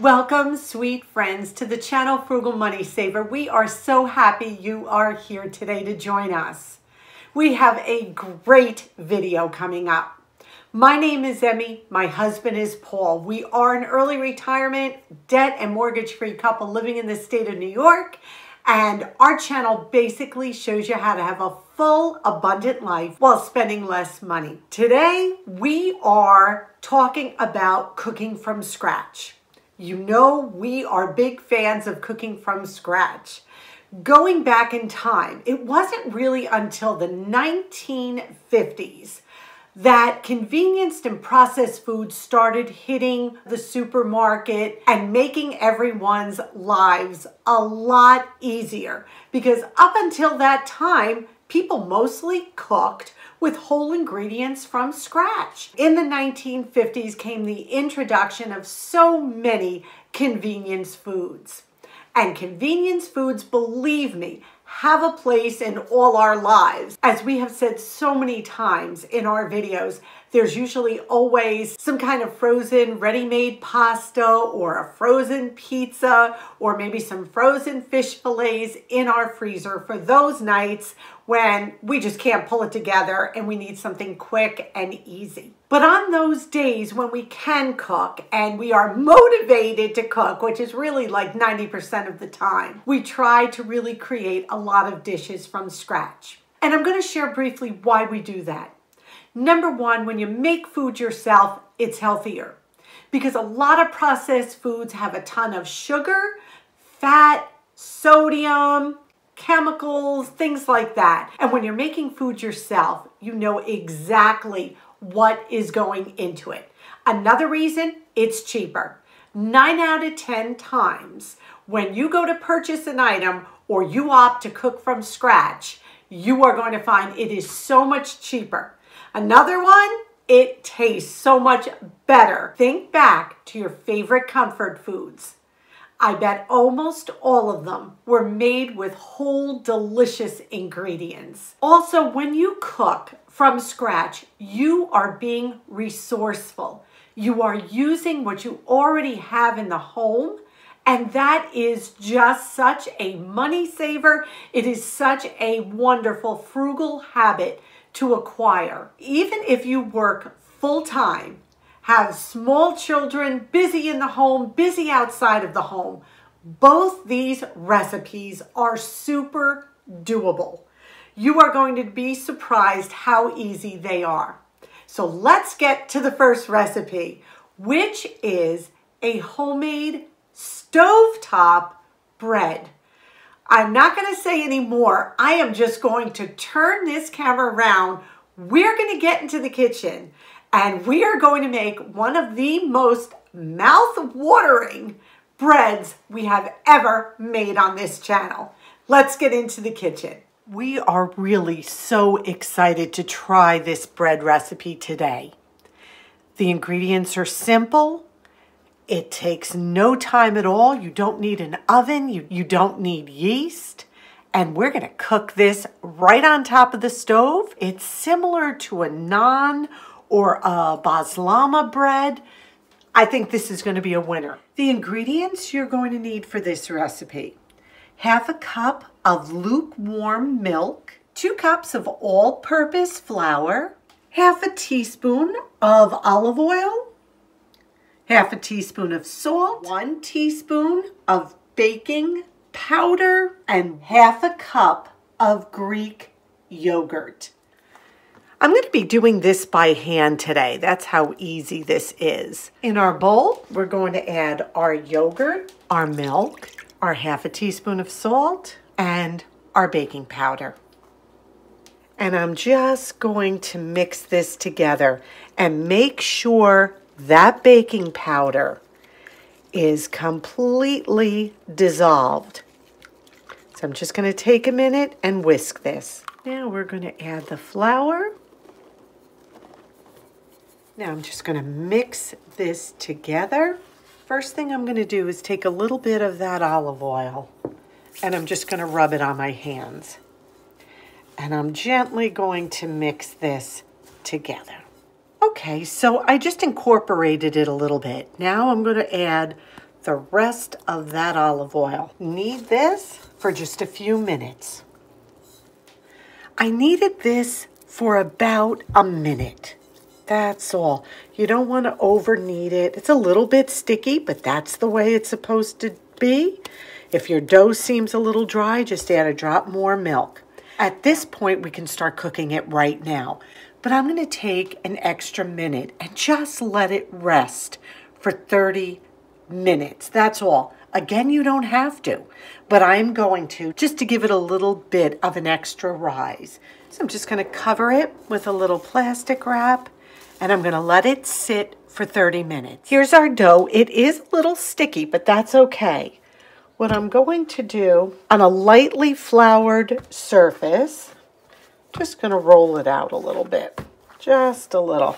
Welcome, sweet friends, to the channel Frugal Money Saver. We are so happy you are here today to join us. We have a great video coming up. My name is Emmy. My husband is Paul. We are an early retirement, debt and mortgage-free couple living in the state of New York. And our channel basically shows you how to have a full, abundant life while spending less money. Today, we are talking about cooking from scratch. You know we are big fans of cooking from scratch. Going back in time, it wasn't really until the 1950s that convenienced and processed food started hitting the supermarket and making everyone's lives a lot easier. Because up until that time, people mostly cooked with whole ingredients from scratch. In the 1950s came the introduction of so many convenience foods. And convenience foods, believe me, have a place in all our lives. As we have said so many times in our videos, there's usually always some kind of frozen ready-made pasta or a frozen pizza or maybe some frozen fish fillets in our freezer for those nights when we just can't pull it together and we need something quick and easy. But on those days when we can cook and we are motivated to cook, which is really like 90% of the time, we try to really create a lot of dishes from scratch. And I'm going to share briefly why we do that. Number one, when you make food yourself, it's healthier because a lot of processed foods have a ton of sugar, fat, sodium, chemicals, things like that. And when you're making food yourself, you know exactly what is going into it. Another reason, it's cheaper. 9 out of 10 times when you go to purchase an item or you opt to cook from scratch, you are going to find it is so much cheaper. Another one, it tastes so much better. Think back to your favorite comfort foods. I bet almost all of them were made with whole, delicious ingredients. Also, when you cook from scratch, you are being resourceful. You are using what you already have in the home, and that is just such a money saver. It is such a wonderful, frugal habit to acquire. Even if you work full-time, have small children, busy in the home, busy outside of the home. Both these recipes are super doable. You are going to be surprised how easy they are. So let's get to the first recipe, which is a homemade stovetop bread. I'm not going to say any more. I am just going to turn this camera around. We're going to get into the kitchen. And we are going to make one of the most mouth-watering breads we have ever made on this channel. Let's get into the kitchen. We are really so excited to try this bread recipe today. The ingredients are simple. It takes no time at all. You don't need an oven. You don't need yeast. And we're going to cook this right on top of the stove. It's similar to a naan or a baslama bread. I think this is going to be a winner. The ingredients you're going to need for this recipe: 1/2 cup of lukewarm milk, 2 cups of all-purpose flour, 1/2 teaspoon of olive oil, 1/2 teaspoon of salt, 1 teaspoon of baking powder, and 1/2 cup of Greek yogurt. I'm going to be doing this by hand today. That's how easy this is. In our bowl, we're going to add our yogurt, our milk, our 1/2 teaspoon of salt, and our baking powder. And I'm just going to mix this together and make sure that baking powder is completely dissolved. So I'm just going to take a minute and whisk this. Now we're going to add the flour. Now I'm just going to mix this together. First thing I'm going to do is take a little bit of that olive oil and I'm just going to rub it on my hands. And I'm gently going to mix this together. Okay, so I just incorporated it a little bit. Now I'm going to add the rest of that olive oil. Knead this for just a few minutes. I kneaded this for about a minute. That's all. You don't want to over knead it. It's a little bit sticky, but that's the way it's supposed to be. If your dough seems a little dry, just add a drop more milk. At this point, we can start cooking it right now, but I'm going to take an extra minute and just let it rest for 30 minutes. That's all. Again, you don't have to, but I'm going to just to give it a little bit of an extra rise. So I'm just going to cover it with a little plastic wrap, and I'm going to let it sit for 30 minutes. Here's our dough. It is a little sticky, but that's okay. What I'm going to do on a lightly floured surface, just going to roll it out a little bit, just a little.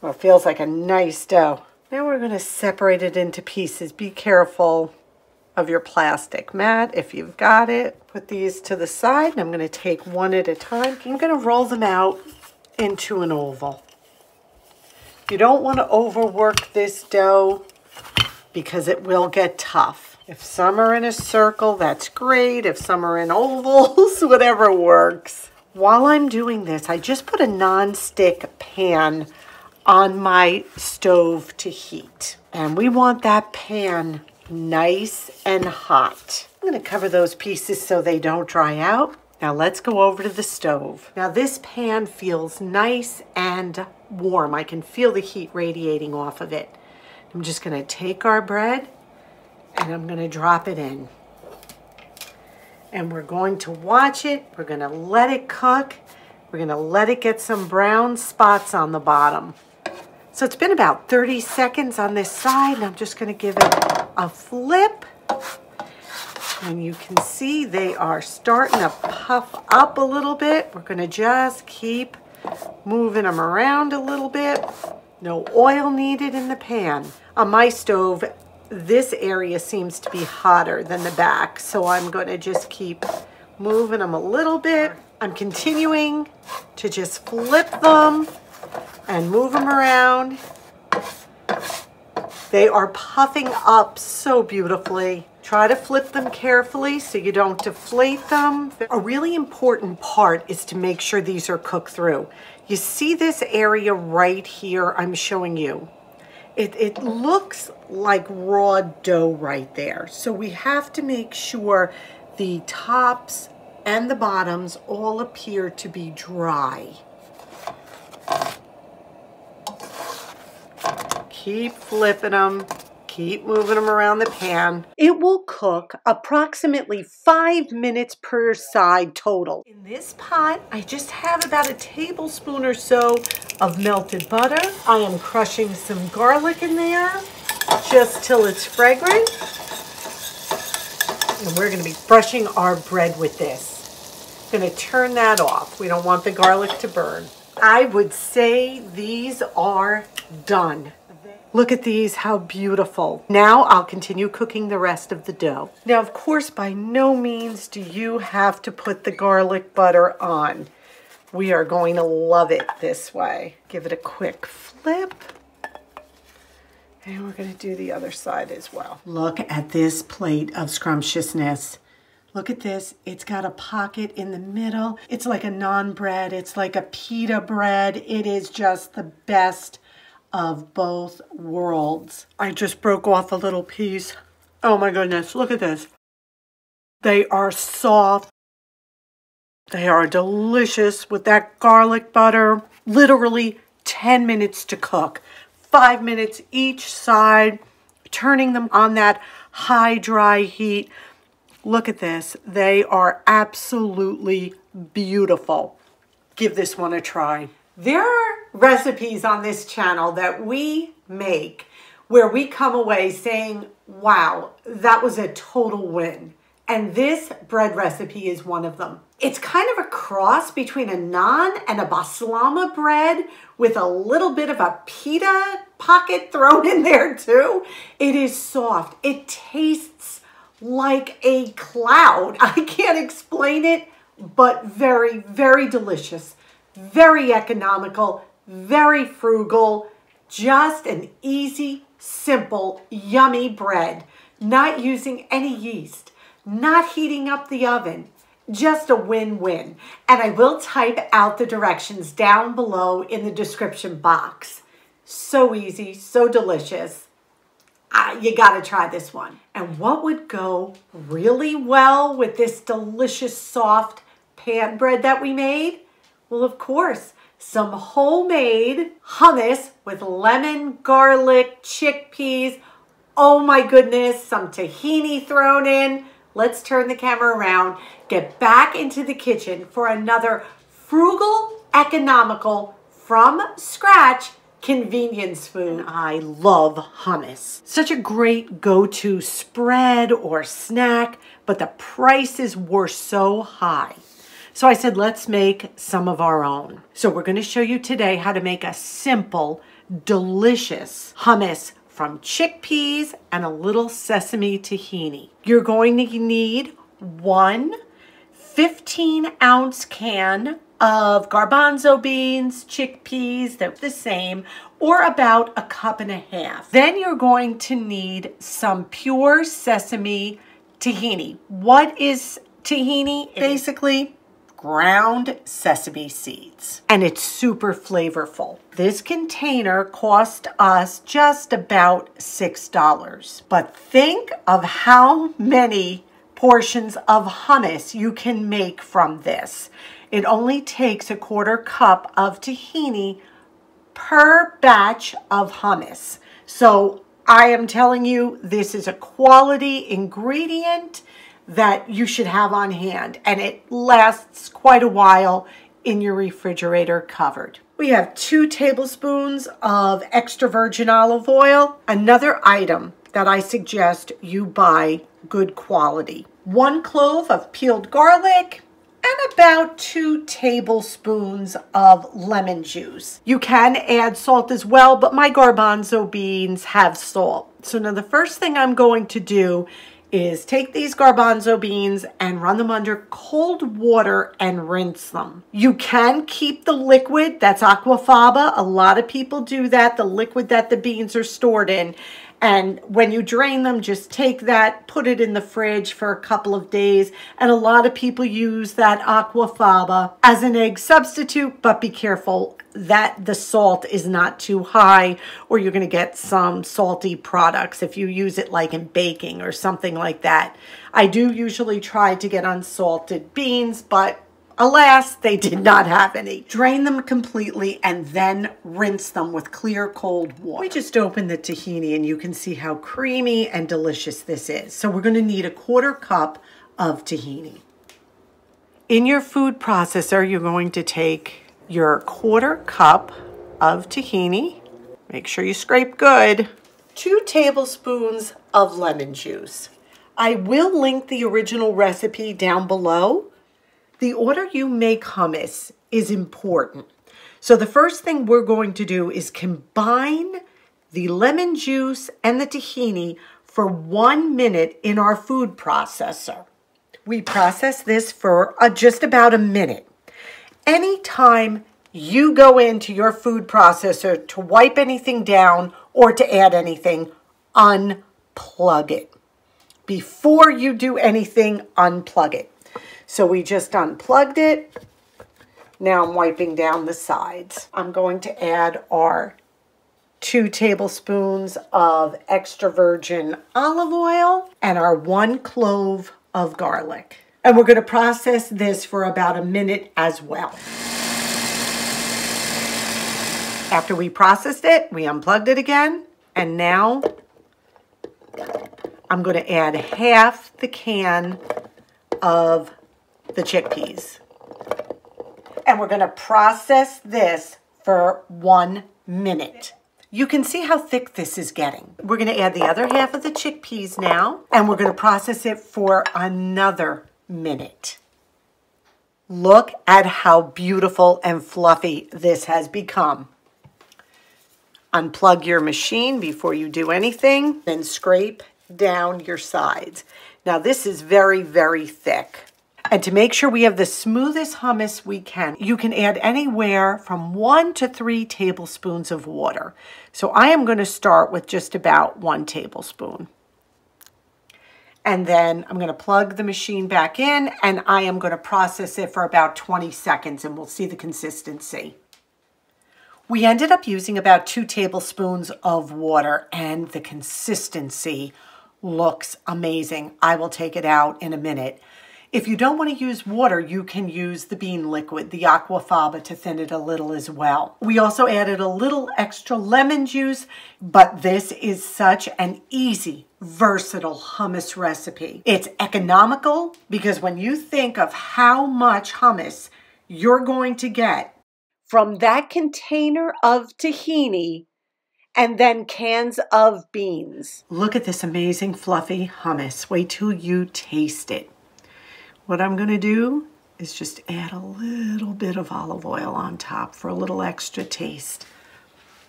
Well, it feels like a nice dough. Now we're going to separate it into pieces. Be careful of your plastic mat if you've got it. Put these to the side, and I'm going to take one at a time. I'm going to roll them out into an oval. You don't want to overwork this dough because it will get tough. If some are in a circle, that's great. If some are in ovals, whatever works. While I'm doing this, I just put a non-stick pan on my stove to heat. And we want that pan nice and hot. I'm going to cover those pieces so they don't dry out. Now let's go over to the stove. Now this pan feels nice and warm. I can feel the heat radiating off of it. I'm just going to take our bread and I'm going to drop it in. And we're going to watch it. We're going to let it cook. We're going to let it get some brown spots on the bottom. So it's been about 30 seconds on this side, and I'm just going to give it a flip. And you can see they are starting to puff up a little bit. We're going to just keep moving them around a little bit. No oil needed in the pan. On my stove, this area seems to be hotter than the back, so I'm going to just keep moving them a little bit. I'm continuing to just flip them and move them around. They are puffing up so beautifully. Try to flip them carefully so you don't deflate them. A really important part is to make sure these are cooked through. You see this area right here I'm showing you. It looks like raw dough right there. So we have to make sure the tops and the bottoms all appear to be dry. Keep flipping them. Keep moving them around the pan. It will cook approximately 5 minutes per side total. In this pot, I just have about a tablespoon or so of melted butter. I am crushing some garlic in there just till it's fragrant. And we're going to be brushing our bread with this. I'm going to turn that off. We don't want the garlic to burn. I would say these are done. Look at these, how beautiful. Now I'll continue cooking the rest of the dough. Now, of course, by no means do you have to put the garlic butter on. We are going to love it this way. Give it a quick flip. And we're going to do the other side as well. Look at this plate of scrumptiousness. Look at this. It's got a pocket in the middle. It's like a naan bread. It's like a pita bread. It is just the best of both worlds. I just broke off a little piece. Oh my goodness, look at this. They are soft. They are delicious with that garlic butter. Literally 10 minutes to cook. 5 minutes each side, turning them on that high, dry heat. Look at this. They are absolutely beautiful. Give this one a try. There are recipes on this channel that we make where we come away saying, wow, that was a total win. And this bread recipe is one of them. It's kind of a cross between a naan and a baslama bread with a little bit of a pita pocket thrown in there too. It is soft. It tastes like a cloud. I can't explain it, but very, very delicious, very economical, very frugal, just an easy simple, yummy bread, not using any yeast, not heating up the oven. Just a win-win. And I will type out the directions down below in the description box. So easy, so delicious. You gotta try this one. And what would go really well with this delicious soft pan bread that we made? Well, of course, some homemade hummus with lemon, garlic, chickpeas. Oh my goodness, some tahini thrown in. Let's turn the camera around, get back into the kitchen for another frugal, economical, from scratch convenience food. I love hummus. Such a great go-to spread or snack, but the prices were so high. So I said, let's make some of our own. So we're going to show you today how to make a simple, delicious hummus from chickpeas and a little sesame tahini. You're going to need one 15-ounce can of garbanzo beans, chickpeas, they're the same, or about a cup and a half. Then you're going to need some pure sesame tahini. What is tahini? Basically, ground sesame seeds. And it's super flavorful. This container cost us just about $6. But think of how many portions of hummus you can make from this. It only takes a quarter cup of tahini per batch of hummus. So I am telling you, this is a quality ingredient that you should have on hand, and it lasts quite a while in your refrigerator covered. We have 2 tablespoons of extra virgin olive oil. Another item that I suggest you buy good quality. 1 clove of peeled garlic, and about 2 tablespoons of lemon juice. You can add salt as well, but my garbanzo beans have salt. So now the first thing I'm going to do is take these garbanzo beans and run them under cold water and rinse them. You can keep the liquid, that's aquafaba. A lot of people do that, the liquid that the beans are stored in. And when you drain them, just take that, put it in the fridge for a couple of days. And a lot of people use that aquafaba as an egg substitute, but be careful that the salt is not too high or you're going to get some salty products if you use it like in baking or something like that. I do usually try to get unsalted beans, but alas, they did not have any. Drain them completely and then rinse them with clear cold water. We just opened the tahini and you can see how creamy and delicious this is. So we're going to need a quarter cup of tahini. In your food processor, you're going to take your quarter cup of tahini. Make sure you scrape good. 2 tablespoons of lemon juice. I will link the original recipe down below. The order you make hummus is important. So the first thing we're going to do is combine the lemon juice and the tahini for 1 minute in our food processor. We process this for just about a minute. Anytime you go into your food processor to wipe anything down or to add anything, unplug it. Before you do anything, unplug it. So we just unplugged it. Now I'm wiping down the sides. I'm going to add our 2 tablespoons of extra virgin olive oil and our 1 clove of garlic. And we're gonna process this for about a minute as well. After we processed it, we unplugged it again. And now I'm gonna add half the can of the chickpeas. And we're going to process this for 1 minute. You can see how thick this is getting. We're going to add the other half of the chickpeas now, and we're going to process it for another minute. Look at how beautiful and fluffy this has become. Unplug your machine before you do anything, then scrape down your sides. Now this is very, very thick. and to make sure we have the smoothest hummus we can, you can add anywhere from 1 to 3 tablespoons of water. So I am going to start with just about 1 tablespoon. And then I'm going to plug the machine back in, and I am going to process it for about 20 seconds, and we'll see the consistency. We ended up using about 2 tablespoons of water, and the consistency looks amazing. I will take it out in a minute. If you don't want to use water, you can use the bean liquid, the aquafaba, to thin it a little as well. We also added a little extra lemon juice, but this is such an easy, versatile hummus recipe. It's economical because when you think of how much hummus you're going to get from that container of tahini and then cans of beans. Look at this amazing fluffy hummus. Wait till you taste it. What I'm going to do is just add a little bit of olive oil on top for a little extra taste.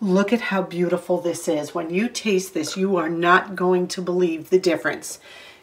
Look at how beautiful this is. When you taste this, you are not going to believe the difference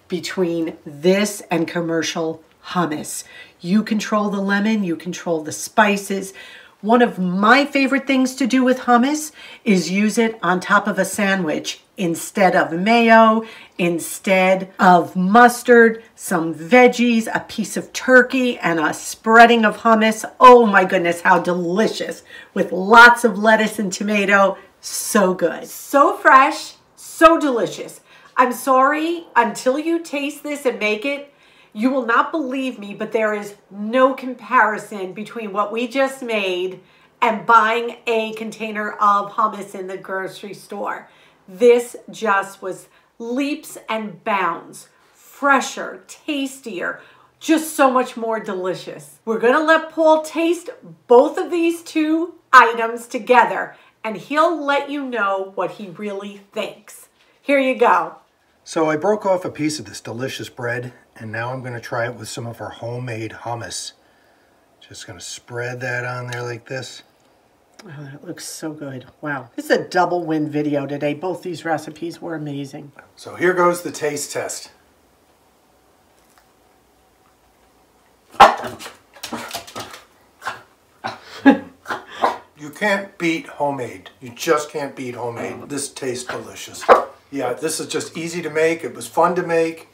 between this and commercial hummus. You control the lemon, you control the spices. One of my favorite things to do with hummus is use it on top of a sandwich instead of mayo, instead of mustard, some veggies, a piece of turkey, and a spreading of hummus. Oh my goodness, how delicious. With lots of lettuce and tomato, so good. So fresh, so delicious. I'm sorry, until you taste this and make it, you will not believe me, but there is no comparison between what we just made and buying a container of hummus in the grocery store. This just was leaps and bounds, fresher, tastier, just so much more delicious. We're going to let Paul taste both of these 2 items together, and he'll let you know what he really thinks. Here you go. So I broke off a piece of this delicious bread, and now I'm going to try it with some of our homemade hummus. Just going to spread that on there like this. Oh, that looks so good. Wow. This is a double win video today. Both these recipes were amazing. So here goes the taste test. You can't beat homemade. You just can't beat homemade. This tastes delicious. Yeah, this is just easy to make. It was fun to make.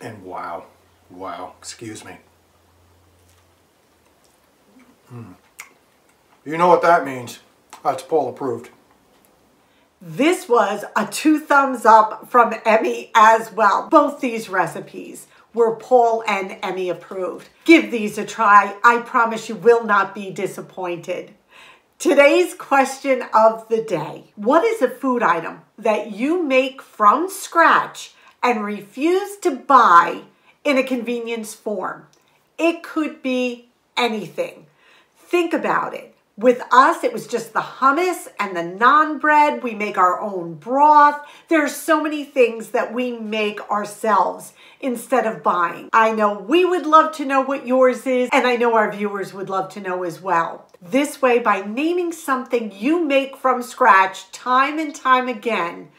And wow, wow, excuse me. You know what that means. That's Paul approved. This was a 2 thumbs up from Emmy as well. Both these recipes were Paul and Emmy approved. Give these a try. I promise you will not be disappointed. Today's question of the day. What is a food item that you make from scratch and refuse to buy in a convenience form? It could be anything. Think about it. With us, it was just the hummus and the naan bread. We make our own broth. There are so many things that we make ourselves instead of buying. I know we would love to know what yours is, and I know our viewers would love to know as well. This way, by naming something you make from scratch time and time again,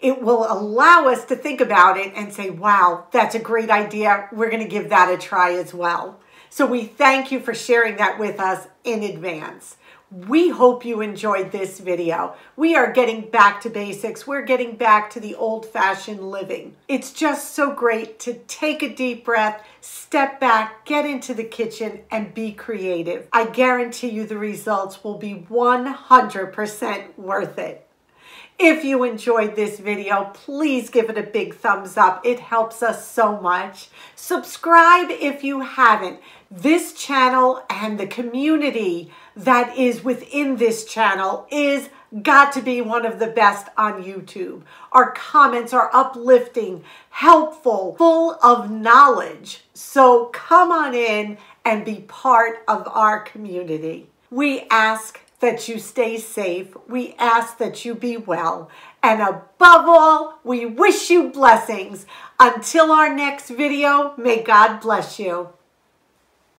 it will allow us to think about it and say, wow, that's a great idea. We're going to give that a try as well. So we thank you for sharing that with us in advance. We hope you enjoyed this video. We are getting back to basics. We're getting back to the old-fashioned living. It's just so great to take a deep breath, step back, get into the kitchen, and be creative. I guarantee you the results will be 100% worth it. If you enjoyed this video, please give it a big thumbs up. It helps us so much. Subscribe if you haven't. This channel and the community that is within this channel is got to be one of the best on YouTube. Our comments are uplifting, helpful, full of knowledge. So come on in and be part of our community. We ask that you stay safe. We ask that you be well. And above all, we wish you blessings. Until our next video, may God bless you.